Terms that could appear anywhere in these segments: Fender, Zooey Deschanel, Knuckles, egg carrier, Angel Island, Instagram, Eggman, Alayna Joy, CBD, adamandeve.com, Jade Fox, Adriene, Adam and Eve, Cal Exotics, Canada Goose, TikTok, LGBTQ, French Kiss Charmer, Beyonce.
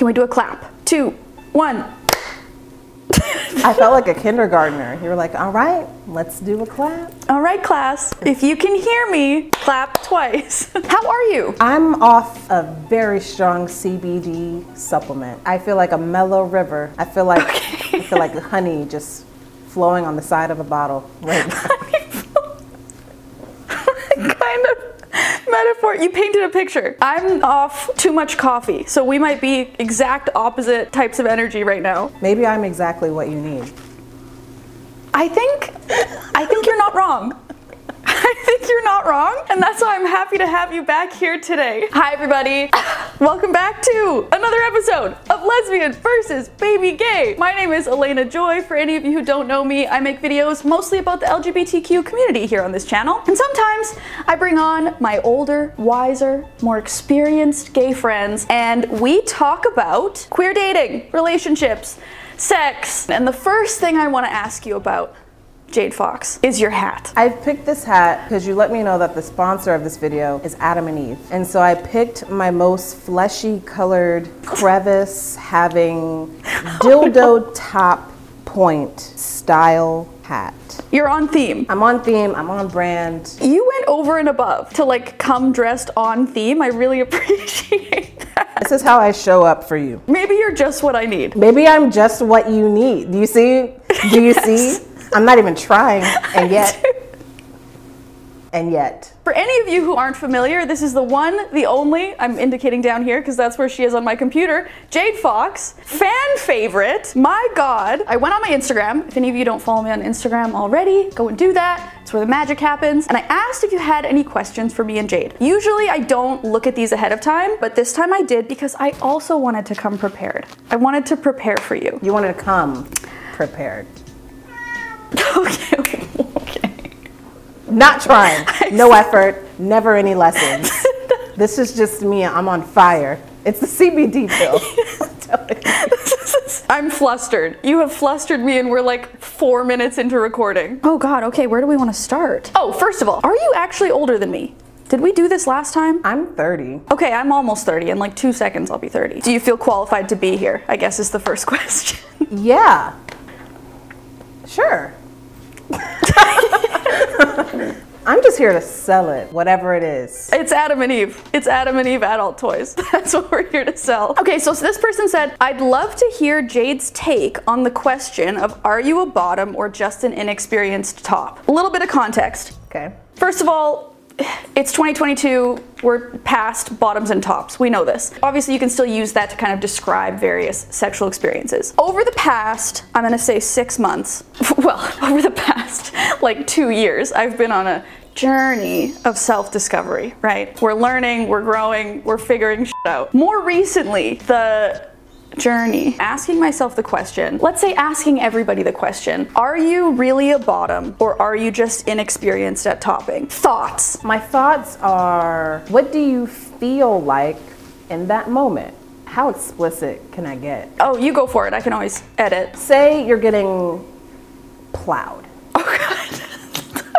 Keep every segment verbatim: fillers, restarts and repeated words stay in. Can we do a clap? Two, one. I felt like a kindergartner. You were like, all right, let's do a clap. All right, class, if you can hear me, clap twice. How are you? I'm off a very strong C B D supplement. I feel like a mellow river. I feel like, okay. I feel like honey just flowing on the side of a bottle right now. Kind of. Metaphor, you painted a picture. I'm off too much coffee, so we might be exact opposite types of energy right now. Maybe I'm exactly what you need. I think, I think you're not wrong. I think you're not wrong, and that's why I'm happy to have you back here today. Hi everybody, welcome back to another episode of Lesbian versus Baby Gay. My name is Alayna Joy. For any of you who don't know me, I make videos mostly about the L G B T Q community here on this channel, and sometimes I bring on my older, wiser, more experienced gay friends, and we talk about queer dating, relationships, sex. And the first thing I want to ask you about, Jade Fox, is your hat. I picked this hat because you let me know that the sponsor of this video is Adam and Eve. And so I picked my most fleshy colored crevice having dildo oh, no. top point style hat. You're on theme. I'm on theme, I'm on brand. You went over and above to like come dressed on theme. I really appreciate that. This is how I show up for you. Maybe you're just what I need. Maybe I'm just what you need. Do you see? Do you yes. see? I'm not even trying, and yet, and yet. For any of you who aren't familiar, this is the one, the only, I'm indicating down here because that's where she is on my computer, Jade Fox, fan favorite, my God. I went on my Instagram. If any of you don't follow me on Instagram already, go and do that. It's where the magic happens. And I asked if you had any questions for me and Jade. Usually I don't look at these ahead of time, but this time I did because I also wanted to come prepared. I wanted to prepare for you. You wanted to come prepared. Okay, okay, okay. Not trying, no effort, never any lessons. This is just me, I'm on fire. It's the C B D pill. I'm flustered. You have flustered me and we're like four minutes into recording. Oh God, okay, where do we want to start? Oh, first of all, are you actually older than me? Did we do this last time? I'm thirty. Okay, I'm almost thirty. In like two seconds, I'll be thirty. Do you feel qualified to be here? I guess is the first question. Yeah, sure. I'm just here to sell it, whatever it is. It's Adam and Eve. It's Adam and Eve adult toys. That's what we're here to sell. Okay, so, so this person said, I'd love to hear Jade's take on the question of, are you a bottom or just an inexperienced top? A little bit of context. Okay. First of all, it's twenty twenty-two. We're past bottoms and tops. We know this. Obviously, you can still use that to kind of describe various sexual experiences. Over the past, I'm gonna say six months, well, over the past like two years, I've been on a journey of self-discovery, right? We're learning, we're growing, we're figuring shit out. More recently, the journey, asking myself the question, let's say asking everybody the question, are you really a bottom or are you just inexperienced at topping? Thoughts. My thoughts are, what do you feel like in that moment? How explicit can I get? Oh, you go for it. I can always edit. Say you're getting plowed. Oh God.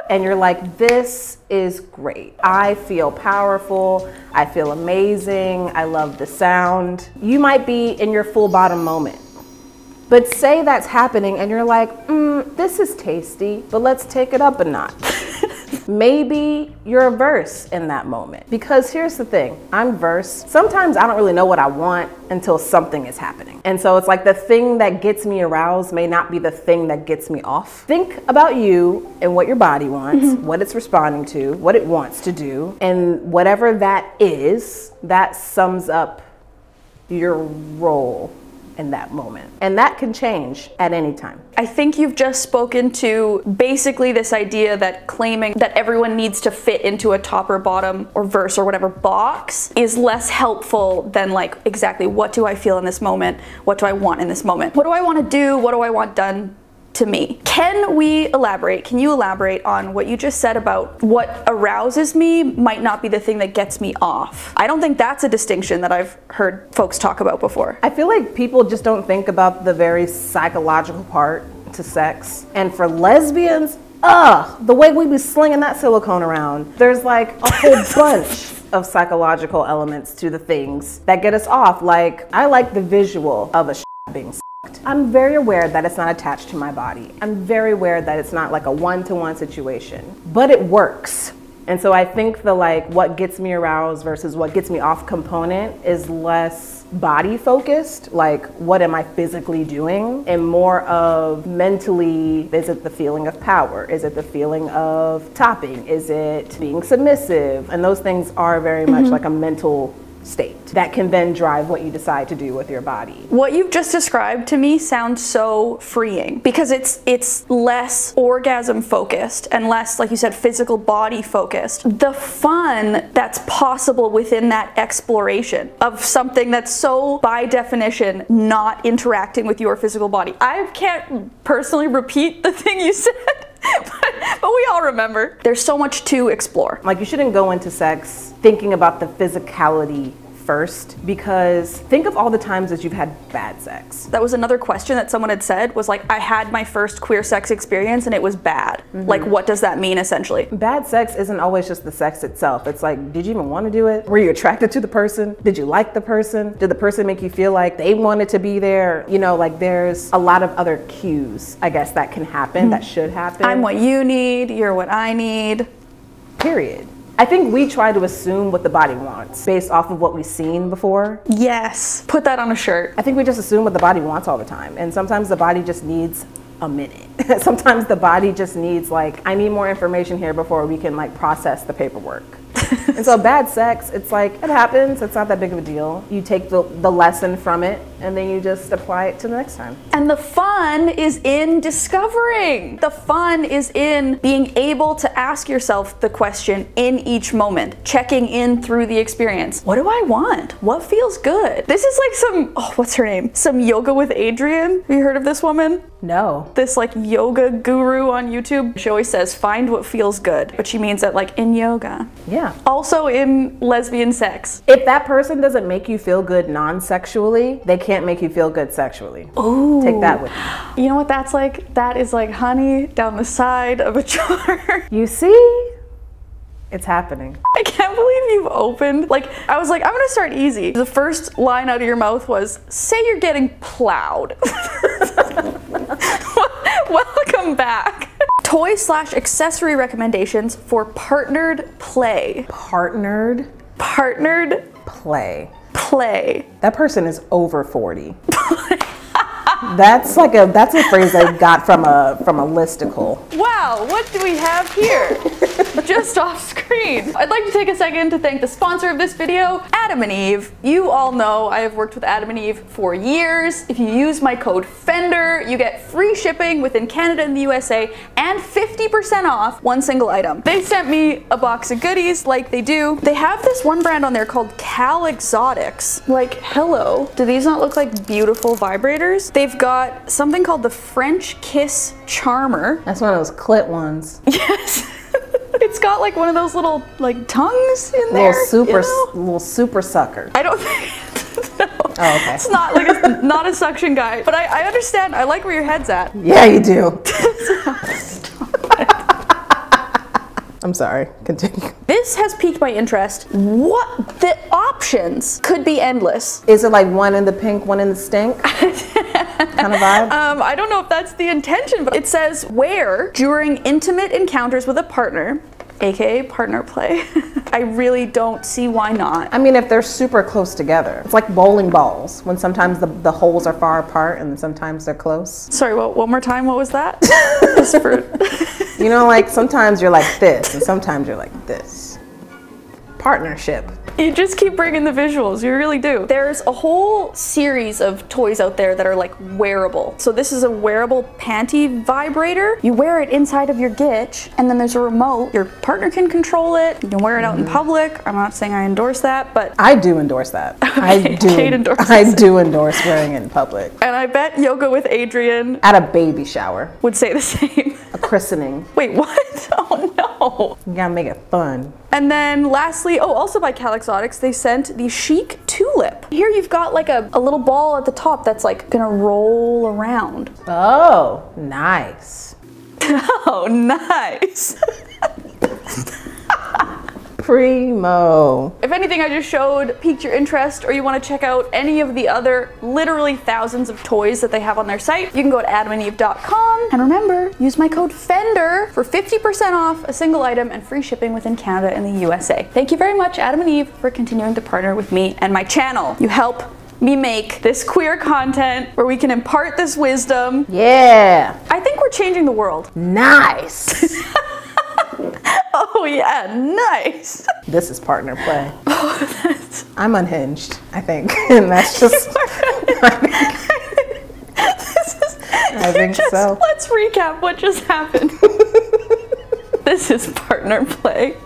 And you're like, this is great. I feel powerful. I feel amazing. I love the sound. You might be in your full bottom moment, but say that's happening and you're like, mm, this is tasty, but let's take it up a notch. Maybe you're a verse in that moment, because here's the thing, I'm verse. Sometimes I don't really know what I want until something is happening. And so it's like the thing that gets me aroused may not be the thing that gets me off. Think about you and what your body wants, mm-hmm. what it's responding to, what it wants to do, and whatever that is, that sums up your role in that moment. And that can change at any time. I think you've just spoken to basically this idea that claiming that everyone needs to fit into a top or bottom or verse or whatever box is less helpful than like exactly what do I feel in this moment? What do I want in this moment? What do I want to do? What do I want done to me? Can we elaborate? Can you elaborate on what you just said about what arouses me might not be the thing that gets me off? I don't think that's a distinction that I've heard folks talk about before. I feel like people just don't think about the very psychological part to sex. And for lesbians, Ugh, the way we be slinging that silicone around. There's like a whole bunch of psychological elements to the things that get us off. Like, I like the visual of a sh being sucked. I'm very aware that it's not attached to my body. I'm very aware that it's not like a one-to-one situation, but it works. And so I think the like what gets me aroused versus what gets me off component is less body focused, like what am I physically doing, and more of mentally, is it the feeling of power? Is it the feeling of topping? Is it being submissive? And those things are very much mm-hmm. like a mental state that can then drive what you decide to do with your body. What you've just described to me sounds so freeing because it's it's less orgasm focused and less, like you said, physical body focused. The fun that's possible within that exploration of something that's so by definition not interacting with your physical body. I can't personally repeat the thing you said. But, but we all remember. There's so much to explore. Like, you shouldn't go into sex thinking about the physicality first, because think of all the times that you've had bad sex. That was another question that someone had said, was like, I had my first queer sex experience and it was bad. Mm-hmm. Like, what does that mean, essentially? Bad sex isn't always just the sex itself. It's like, did you even want to do it? Were you attracted to the person? Did you like the person? Did the person make you feel like they wanted to be there? You know, like, there's a lot of other cues, I guess, that can happen, mm-hmm. that should happen. I'm what you need, you're what I need. Period. I think we try to assume what the body wants based off of what we've seen before. Yes, put that on a shirt. I think we just assume what the body wants all the time, and sometimes the body just needs a minute. Sometimes the body just needs, like, I need more information here before we can like process the paperwork. And so bad sex, it's like, it happens, it's not that big of a deal. You take the, the lesson from it, and then you just apply it to the next time. And the fun is in discovering. The fun is in being able to ask yourself the question in each moment, checking in through the experience. What do I want? What feels good? This is like some, oh, what's her name? Some Yoga with Adriene. Have you heard of this woman? No. This like yoga guru on YouTube. She always says, find what feels good, but she means that like in yoga. Yeah. Also in lesbian sex. If that person doesn't make you feel good non-sexually, they can't make you feel good sexually. Ooh. Take that with you. You know what that's like? That is like honey down the side of a jar. You see? It's happening. I can't believe you've opened. Like, I was like, I'm gonna start easy. The first line out of your mouth was, say you're getting plowed. Welcome back. Toy slash accessory recommendations for partnered play. Partnered? Partnered play. Play. That person is over forty. That's like a that's a phrase I got from a from a listicle. Wow, what do we have here? Just off screen. I'd like to take a second to thank the sponsor of this video, Adam and Eve. You all know I have worked with Adam and Eve for years. If you use my code FENDER, you get free shipping within Canada and the U S A and fifty percent off one single item. They sent me a box of goodies like they do. They have this one brand on there called Cal Exotics. Like, hello. Do these not look like beautiful vibrators? They've got something called the French Kiss Charmer. That's one of those clit ones. Yes. It's got like one of those little like tongues in there. Little super, you know? Little super sucker. I don't think, no. Oh, okay. It's not like a, not a suction guy, but I, I understand. I like where your head's at. Yeah, you do. I'm sorry, continue. This has piqued my interest. What, the options could be endless. Is it like one in the pink, one in the stink? Kind of vibe? Um, I don't know if that's the intention, but it says where during intimate encounters with a partner, A K A partner play. I really don't see why not. I mean, if they're super close together. It's like bowling balls, when sometimes the, the holes are far apart and sometimes they're close. Sorry, well, one more time, what was that? Just for... You know, like sometimes you're like this and sometimes you're like this. Partnership. You just keep bringing the visuals, you really do. There's a whole series of toys out there that are like wearable. So this is a wearable panty vibrator. You wear it inside of your gitch, and then there's a remote. Your partner can control it. You can wear it out mm-hmm. in public. I'm not saying I endorse that, but I do endorse that. Okay, I do. Jade endorses I do endorse wearing it in public. And I bet Yoga with Adriene at a baby shower would say the same. A christening. Wait, what? Oh no. You gotta make it fun. And then lastly, oh, also by Cal Exotics, they sent the Chic Tulip. Here you've got like a, a little ball at the top that's like gonna roll around. Oh, nice. Oh, nice. Primo. If anything I just showed piqued your interest or you want to check out any of the other literally thousands of toys that they have on their site, you can go to adam and eve dot com. And remember, use my code FENDER for fifty percent off a single item and free shipping within Canada and the U S A. Thank you very much, Adam and Eve, for continuing to partner with me and my channel. You help me make this queer content where we can impart this wisdom. Yeah. I think we're changing the world. Nice. Oh yeah, nice. This is partner play. Oh, that's... I'm unhinged, I think, and that's just. I think, this is, I think just, so. Let's recap what just happened. This is partner play.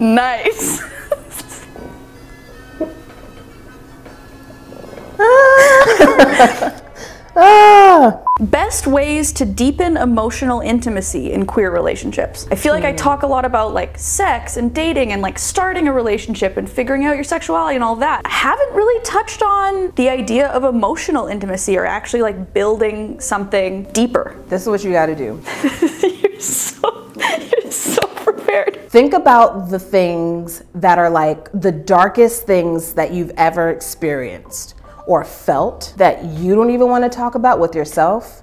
Nice. ah. ah. Best ways to deepen emotional intimacy in queer relationships. I feel like I talk a lot about like sex and dating and like starting a relationship and figuring out your sexuality and all that. I haven't really touched on the idea of emotional intimacy or actually like building something deeper. This is what you gotta do. You're so, you're so prepared. Think about the things that are like the darkest things that you've ever experienced or felt that you don't even want to talk about with yourself.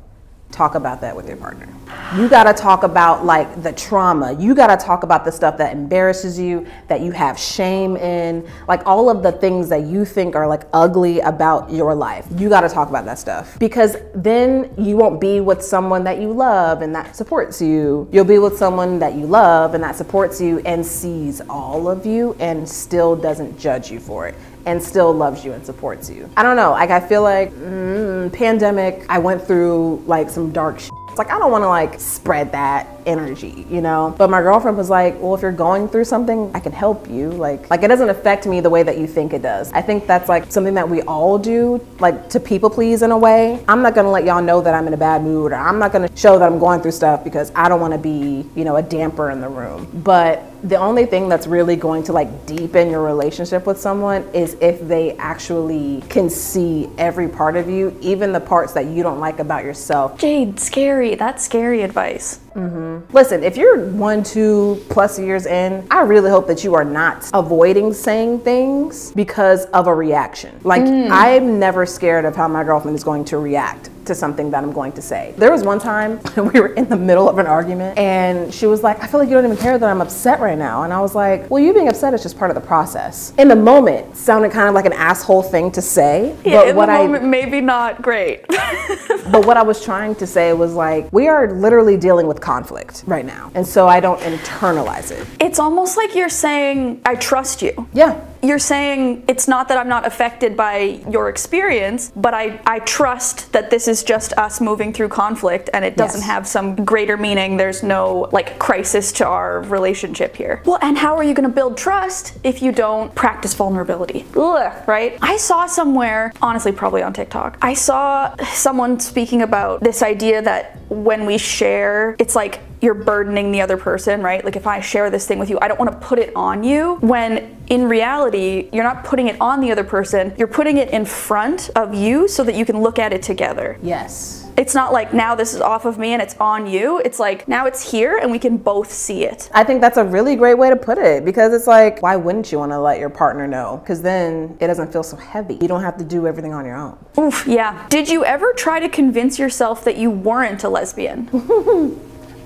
Talk about that with your partner. You gotta talk about like the trauma. You gotta talk about the stuff that embarrasses you, that you have shame in, like all of the things that you think are like ugly about your life. You gotta talk about that stuff because then you won't be with someone that you love and that supports you. You'll be with someone that you love and that supports you and sees all of you and still doesn't judge you for it, and still loves you and supports you. I don't know, like I feel like, mm, pandemic, I went through like some dark shit. It's like, I don't wanna like spread that energy, you know? But my girlfriend was like, well, if you're going through something, I can help you. Like, like it doesn't affect me the way that you think it does. I think that's like something that we all do, like to people please in a way. I'm not gonna let y'all know that I'm in a bad mood or I'm not gonna show that I'm going through stuff because I don't wanna be, you know, a damper in the room. But the only thing that's really going to like deepen your relationship with someone is if they actually can see every part of you, even the parts that you don't like about yourself. Jade, scary, that's scary advice. Mm-hmm. Listen, if you're one, two plus years in, I really hope that you are not avoiding saying things because of a reaction. Like, mm. I'm never scared of how my girlfriend is going to react to something that I'm going to say. There was one time we were in the middle of an argument and she was like, I feel like you don't even care that I'm upset right now. And I was like, well, you being upset is just part of the process. In the moment, sounded kind of like an asshole thing to say. Yeah, but in what the moment, I, maybe not great. But what I was trying to say was like, we are literally dealing with conflict right now. And so I don't internalize it. It's almost like you're saying, I trust you. Yeah. You're saying it's not that I'm not affected by your experience, but I, I trust that this is just us moving through conflict and it doesn't yes. have some greater meaning. There's no like crisis to our relationship here. Well, and how are you gonna build trust if you don't practice vulnerability? Ugh, right? I saw somewhere, honestly probably on TikTok, I saw someone speaking about this idea that when we share, it's like you're burdening the other person, right? Like if I share this thing with you, I don't wanna put it on you, when in reality, you're not putting it on the other person, you're putting it in front of you so that you can look at it together. Yes. It's not like now this is off of me and it's on you. It's like now it's here and we can both see it. I think that's a really great way to put it because it's like, why wouldn't you want to let your partner know? Because then it doesn't feel so heavy. You don't have to do everything on your own. Oof, yeah. Did you ever try to convince yourself that you weren't a lesbian?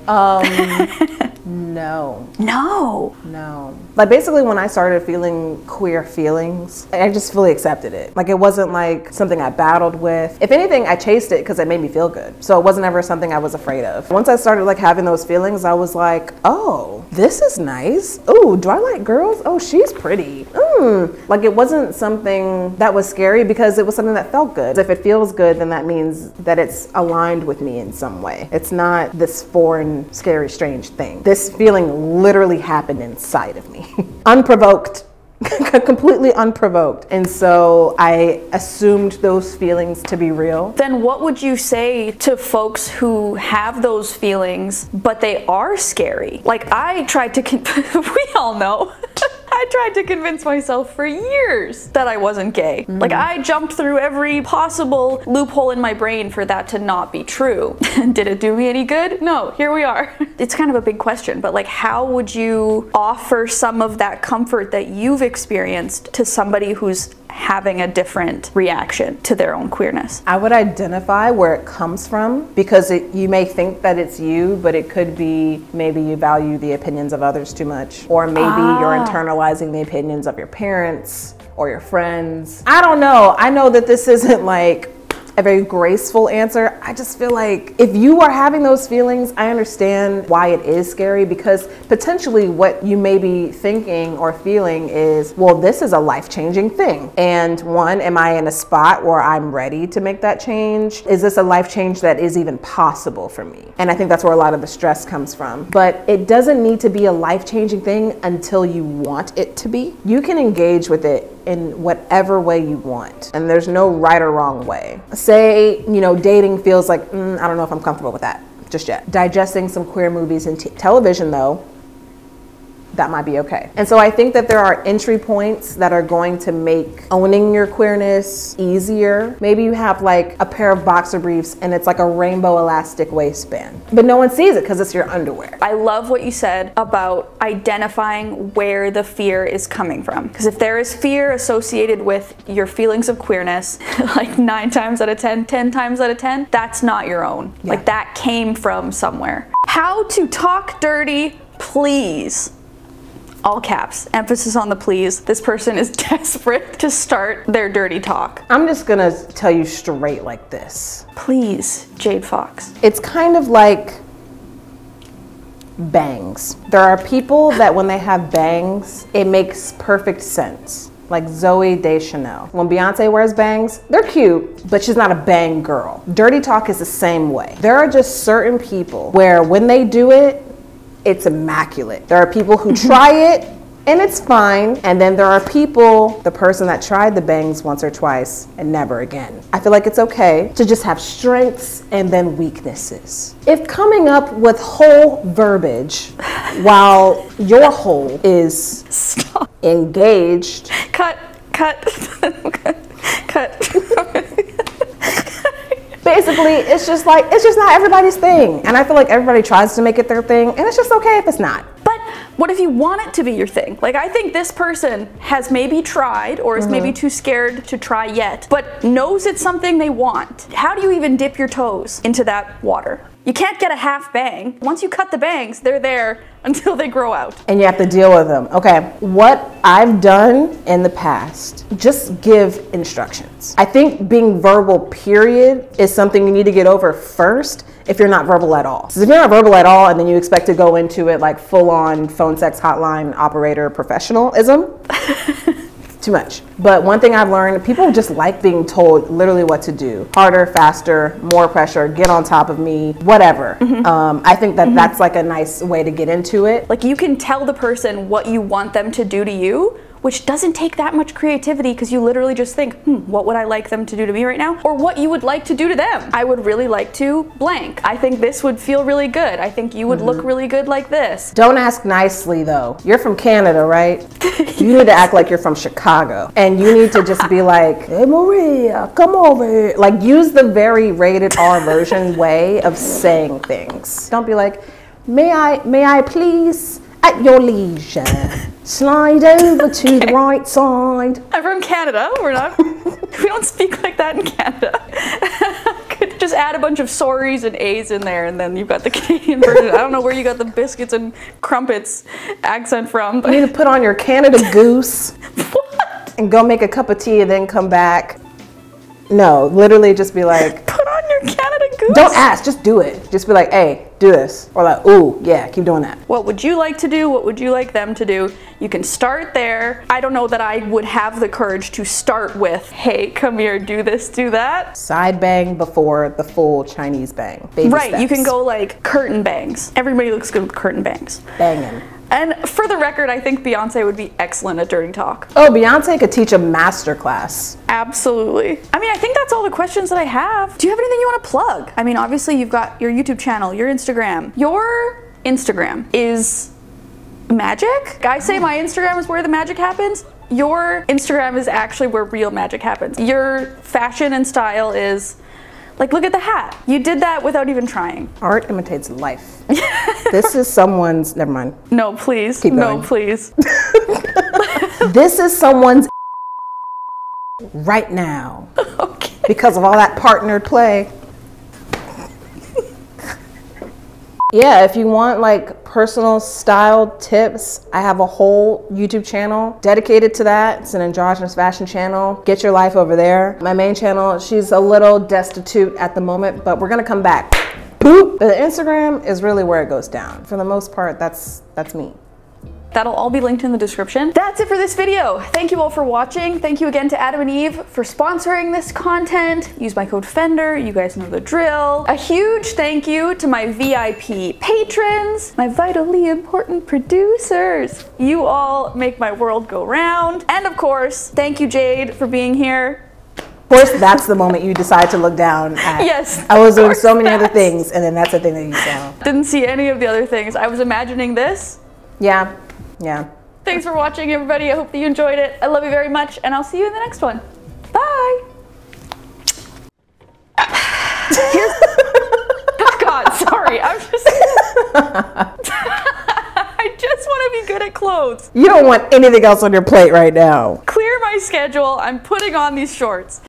um, no. No? No. Like basically when I started feeling queer feelings, I just fully accepted it. Like it wasn't like something I battled with. If anything, I chased it because it made me feel good. So it wasn't ever something I was afraid of. Once I started like having those feelings, I was like, oh, this is nice. Oh, do I like girls? Oh, she's pretty. Mm. Like it wasn't something that was scary because it was something that felt good. If it feels good, then that means that it's aligned with me in some way. It's not this foreign scary, strange thing. This feeling literally happened inside of me. Unprovoked. Completely unprovoked. And so I assumed those feelings to be real. Then what would you say to folks who have those feelings, but they are scary? Like I tried to, con we all know. I tried to convince myself for years that I wasn't gay. Mm. Like, I jumped through every possible loophole in my brain for that to not be true. Did it do me any good? No, here we are. It's kind of a big question, but like, how would you offer some of that comfort that you've experienced to somebody who's having a different reaction to their own queerness? I would identify where it comes from, because it, you may think that it's you, but it could be maybe you value the opinions of others too much, or maybe ah. you're internalizing the opinions of your parents or your friends. I don't know. I know that this isn't like a very graceful answer. I just feel like if you are having those feelings, I understand why it is scary, because potentially what you may be thinking or feeling is, well, this is a life-changing thing. And one, am I in a spot where I'm ready to make that change? Is this a life change that is even possible for me? And I think that's where a lot of the stress comes from. But it doesn't need to be a life-changing thing until you want it to be. You can engage with it in whatever way you want. And there's no right or wrong way. Say, you know, dating feels like, mm, I don't know if I'm comfortable with that just yet. Digesting some queer movies and t television though, that might be okay. And so I think that there are entry points that are going to make owning your queerness easier. Maybe you have like a pair of boxer briefs and it's like a rainbow elastic waistband, but no one sees it because it's your underwear. I love what you said about identifying where the fear is coming from. Because if there is fear associated with your feelings of queerness, like nine times out of ten, ten times out of ten, that's not your own. Yeah. Like that came from somewhere. How to talk dirty, please. All caps, emphasis on the please. This person is desperate to start their dirty talk. I'm just gonna tell you straight like this. Please, Jade Fox. It's kind of like bangs. There are people that when they have bangs, it makes perfect sense. Like Zooey Deschanel. When Beyonce wears bangs, they're cute, but she's not a bang girl. Dirty talk is the same way. There are just certain people where when they do it, it's immaculate. There are people who try it and it's fine. And then there are people, the person that tried the bangs once or twice and never again. I feel like it's okay to just have strengths and then weaknesses. If coming up with whole verbiage while your whole is Stop. engaged. Cut, cut, cut, cut. Basically, it's just like, it's just not everybody's thing. And I feel like everybody tries to make it their thing, and it's just okay if it's not. But what if you want it to be your thing? Like, I think this person has maybe tried, or is mm-hmm. maybe too scared to try yet, but knows it's something they want. How do you even dip your toes into that water? You can't get a half bang. Once you cut the bangs, they're there until they grow out. And you have to deal with them. Okay, what I've done in the past, just give instructions. I think being verbal, period, is something you need to get over first if you're not verbal at all. So if you're not verbal at all and then you expect to go into it like full on phone sex hotline operator professionalism, too much. But one thing I've learned, people just like being told literally what to do. Harder, faster, more pressure, get on top of me, whatever. Mm-hmm. um, I think that mm-hmm. that's like a nice way to get into it. Like, you can tell the person what you want them to do to you, which doesn't take that much creativity, because you literally just think, hmm, what would I like them to do to me right now? Or what you would like to do to them. I would really like to blank. I think this would feel really good. I think you would mm-hmm. look really good like this. Don't ask nicely though. You're from Canada, right? Yes. You need to act like you're from Chicago. And you need to just be like, hey Maria, come over here. Like, use the very rated R version way of saying things. Don't be like, may I, may I please, at your leisure. Slide over to okay. the right side. I'm from Canada. We're not, we don't speak like that in Canada. Could just add a bunch of sorries and A's in there, and then you've got the Canadian version. I don't know where you got the biscuits and crumpets accent from. But. You need to put on your Canada Goose what? and go make a cup of tea and then come back. No, literally just be like, put on your Canada Goose. Don't ask, just do it. Just be like, hey. Do this, or like, ooh, yeah, keep doing that. What would you like to do? What would you like them to do? You can start there. I don't know that I would have the courage to start with, hey, come here, do this, do that. Side bang before the full Chinese bang. Baby right, steps. You can go like curtain bangs. Everybody looks good with curtain bangs. Banging. And for the record, I think Beyonce would be excellent at dirty talk. Oh, Beyonce could teach a master class. Absolutely. I mean, I think that's all the questions that I have. Do you have anything you want to plug? I mean, obviously you've got your YouTube channel, your Instagram. Your Instagram is magic? I say my Instagram is where the magic happens. Your Instagram is actually where real magic happens. Your fashion and style is, like, look at the hat. You did that without even trying. Art imitates life. This is someone's, never mind. No, please. Keep going. No, please. This is someone's right now. Okay. Because of all that partnered play. Yeah, if you want like personal style tips, I have a whole YouTube channel dedicated to that. It's an androgynous fashion channel. Get your life over there. My main channel, she's a little destitute at the moment, but we're gonna come back. Boop! But Instagram is really where it goes down. For the most part, that's that's me. That'll all be linked in the description. That's it for this video. Thank you all for watching. Thank you again to Adam and Eve for sponsoring this content. Use my code Fender. You guys know the drill. A huge thank you to my V I P patrons, my vitally important producers. You all make my world go round. And of course, thank you, Jade, for being here. Of course, that's the moment you decide to look down at. Yes. I was doing so many other things, and then that's the thing that you saw. Didn't see any of the other things. I was imagining this. Yeah. Yeah. Thanks for watching, everybody. I hope that you enjoyed it. I love you very much, and I'll see you in the next one. Bye. Here's... Oh, God, sorry. I'm just... I just want to be good at clothes. You don't want anything else on your plate right now. Clear my schedule. I'm putting on these shorts.